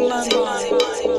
Losing my mind.